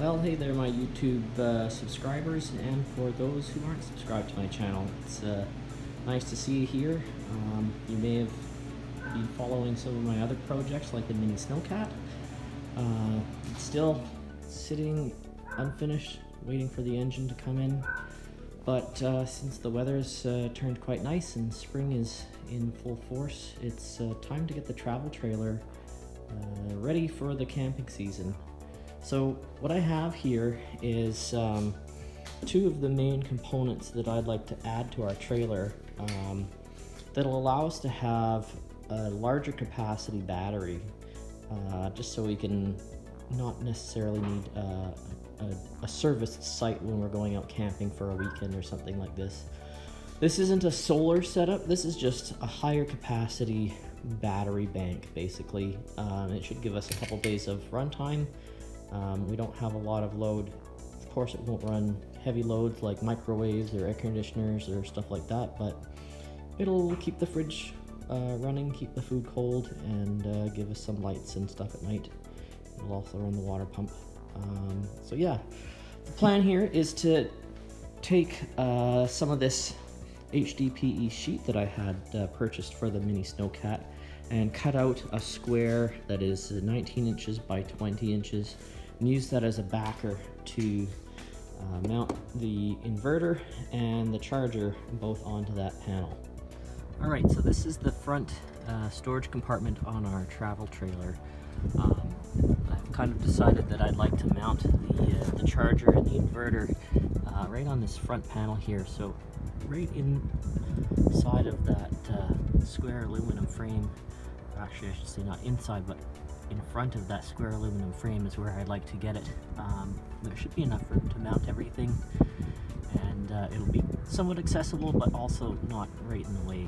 Well, hey there my YouTube subscribers, and for those who aren't subscribed to my channel, it's nice to see you here. You may have been following some of my other projects like the Mini Snowcat. It's still sitting unfinished, waiting for the engine to come in, but since the weather's turned quite nice and spring is in full force, it's time to get the travel trailer ready for the camping season. So what I have here is two of the main components that I'd like to add to our trailer that'll allow us to have a larger capacity battery, just so we can not necessarily need a service site when we're going out camping for a weekend or something like this. This isn't a solar setup, this is just a higher capacity battery bank basically. It should give us a couple days of runtime. We don't have a lot of load. Of course it won't run heavy loads like microwaves or air conditioners or stuff like that, but it'll keep the fridge running, keep the food cold, and give us some lights and stuff at night. It'll also run the water pump. So yeah, the plan here is to take some of this HDPE sheet that I had purchased for the Mini Snowcat and cut out a square that is 19 inches by 20 inches and use that as a backer to mount the inverter and the charger both onto that panel. Alright, so this is the front storage compartment on our travel trailer. I've kind of decided that I'd like to mount the charger and the inverter right on this front panel here, so right inside of that square aluminum frame, or actually I should say not inside, but in front of that square aluminum frame is where I'd like to get it. There should be enough room to mount everything, and it'll be somewhat accessible but also not right in the way.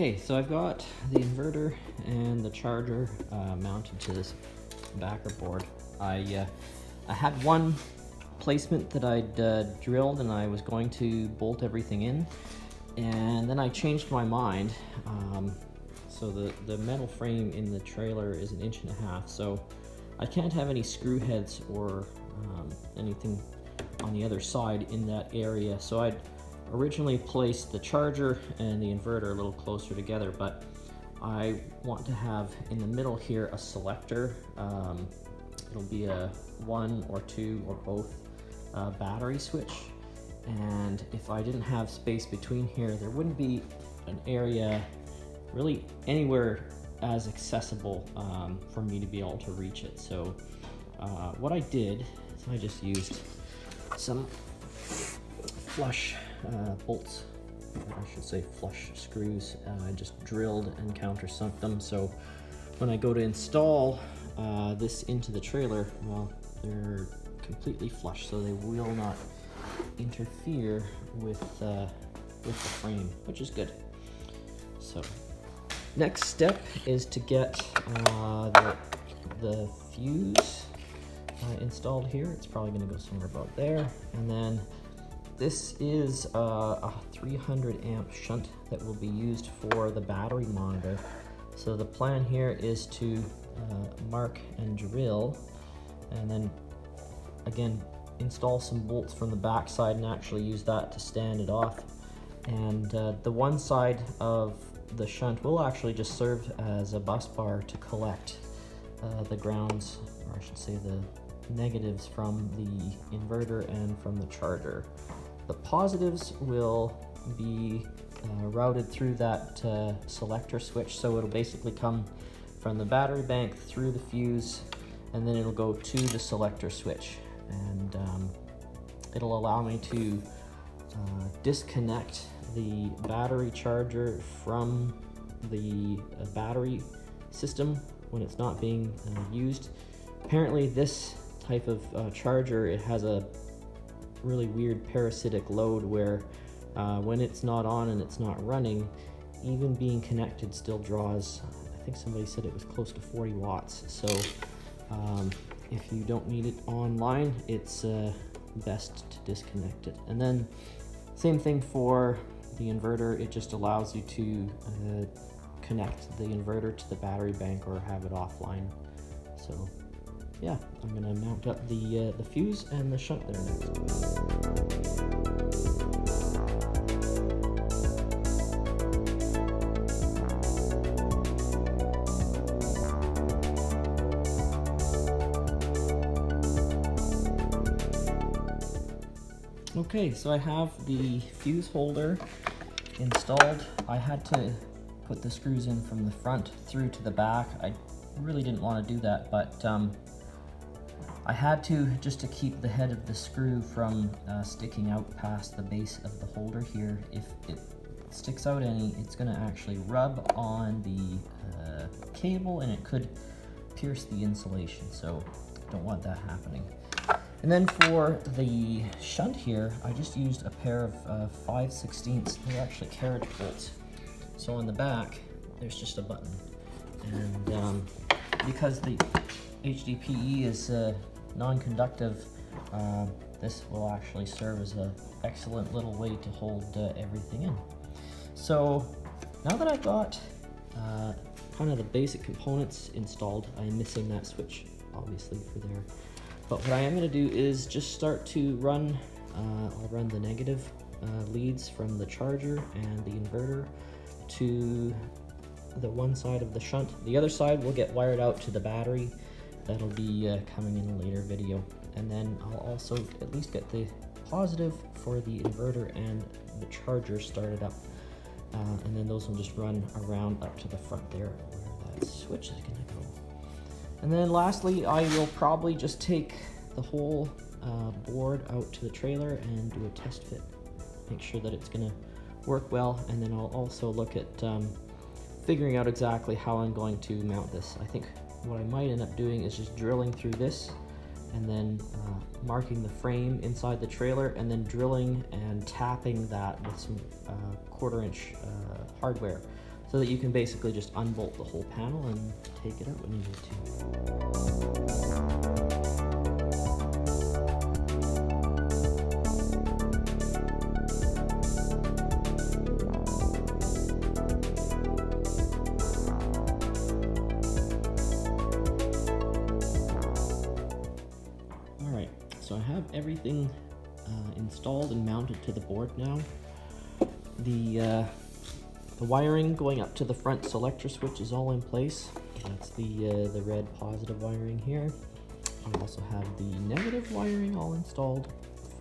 Okay, so I've got the inverter and the charger mounted to this backer board. I had one placement that I'd drilled and I was going to bolt everything in, and then I changed my mind. So the metal frame in the trailer is 1.5 inches, so I can't have any screw heads or anything on the other side in that area, so I'd originally placed the charger and the inverter a little closer together, but I want to have in the middle here a selector. It'll be a 1 or 2 or both battery switch, and if I didn't have space between here, there wouldn't be an area really anywhere as accessible for me to be able to reach it. So what I did is I just used some flush bolts, or I should say flush screws. I just drilled and countersunk them, so when I go to install this into the trailer, well, they're completely flush, so they will not interfere with the frame, which is good. So next step is to get the fuse installed here. It's probably going to go somewhere about there, and then this is a 300 amp shunt that will be used for the battery monitor. So the plan here is to mark and drill, and then again install some bolts from the back side and actually use that to stand it off. And the one side of the shunt will actually just serve as a bus bar to collect the grounds, or I should say the negatives from the inverter and from the charger. The positives will be routed through that selector switch, so it'll basically come from the battery bank through the fuse, and then it'll go to the selector switch, and it'll allow me to disconnect the battery charger from the battery system when it's not being used, Apparently this type of charger, it has a really weird parasitic load where when it's not on and it's not running, even being connected still draws, I think somebody said it was close to 40 watts. So if you don't need it online, it's best to disconnect it. And then same thing for the inverter, it just allows you to connect the inverter to the battery bank or have it offline. So yeah, I'm gonna mount up the fuse and the shunt there next. Okay, so I have the fuse holder installed. I had to put the screws in from the front through to the back. I really didn't want to do that, but I had to just to keep the head of the screw from sticking out past the base of the holder here. If it sticks out any, it's going to actually rub on the cable and it could pierce the insulation, so don't want that happening. And then for the shunt here, I just used a pair of 5/16, they're actually carriage bolts. So on the back, there's just a button. And because the HDPE is non-conductive, this will actually serve as an excellent little way to hold everything in. So now that I've got kind of the basic components installed, I'm missing that switch, obviously, for there. But what I am going to do is just start to run, I'll run the negative leads from the charger and the inverter to the one side of the shunt. The other side will get wired out to the battery. That'll be coming in a later video. And then I'll also at least get the positive for the inverter and the charger started up. And then those will just run around up to the front there where that switch is going to go. And then lastly, I will probably just take the whole board out to the trailer and do a test fit. Make sure that it's gonna work well, and then I'll also look at figuring out exactly how I'm going to mount this. I think what I might end up doing is just drilling through this and then marking the frame inside the trailer and then drilling and tapping that with some 1/4-inch hardware, so that you can basically just unbolt the whole panel and take it out when you need to. All right, so I have everything installed and mounted to the board now. The wiring going up to the front selector switch is all in place. That's the red positive wiring here. I also have the negative wiring all installed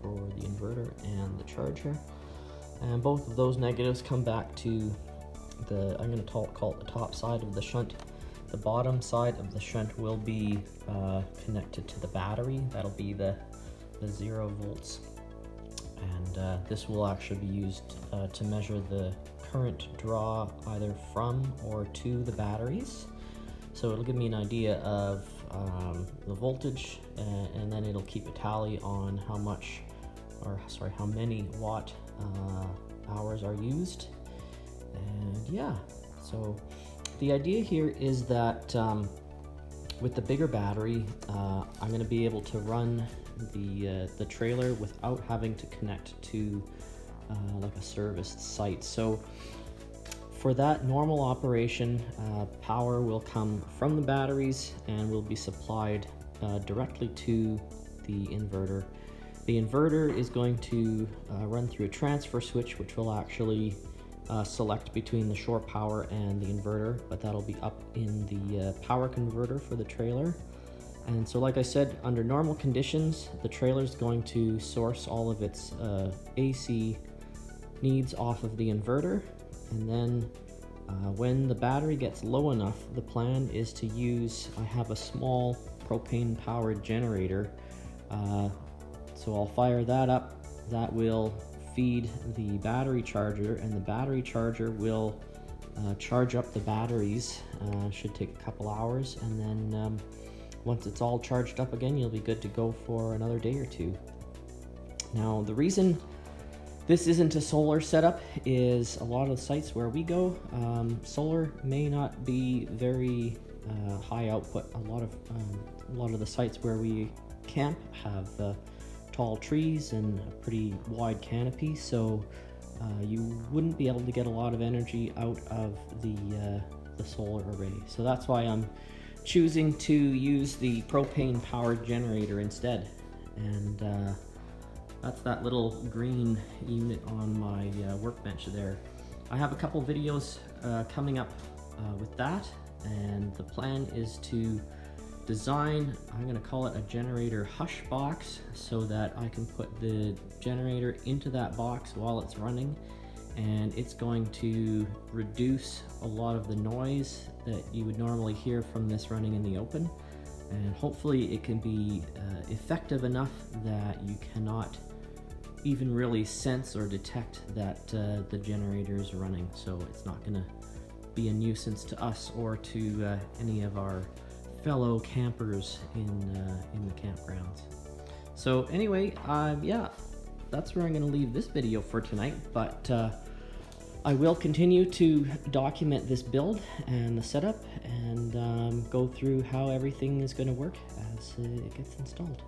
for the inverter and the charger. And both of those negatives come back to the, I'm going to call it the top side of the shunt. The bottom side of the shunt will be connected to the battery. That'll be the 0 volts. And this will actually be used to measure the current draw either from or to the batteries. So it'll give me an idea of the voltage, and then it'll keep a tally on how much, or sorry, how many watt hours are used. And yeah, so the idea here is that with the bigger battery, I'm going to be able to run the trailer without having to connect to like a serviced site. So for that normal operation, power will come from the batteries and will be supplied directly to the inverter. The inverter is going to run through a transfer switch, which will actually select between the shore power and the inverter, but that'll be up in the power converter for the trailer. And so like I said, under normal conditions, the trailer's going to source all of its AC needs off of the inverter. And then when the battery gets low enough, the plan is to use, I have a small propane powered generator. So I'll fire that up. That will feed the battery charger, and the battery charger will charge up the batteries. Should take a couple hours, and then once it's all charged up again, you'll be good to go for another day or two. Now, the reason this isn't a solar setup is a lot of sites where we go, solar may not be very high output. A lot of the sites where we camp have tall trees and a pretty wide canopy, so you wouldn't be able to get a lot of energy out of the solar array. So that's why I'm choosing to use the propane powered generator instead, and that's that little green unit on my workbench there. I have a couple videos coming up with that, and the plan is to design, I'm going to call it a generator hush box, so that I can put the generator into that box while it's running, and it's going to reduce a lot of the noise that you would normally hear from this running in the open, and hopefully it can be effective enough that you cannot even really sense or detect that the generator is running, so it's not going to be a nuisance to us or to any of our fellow campers in the campgrounds. So anyway, yeah, that's where I'm going to leave this video for tonight, but I will continue to document this build and the setup, and go through how everything is going to work as it gets installed.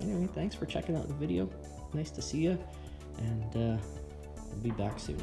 Anyway, thanks for checking out the video. Nice to see you, and we'll be back soon.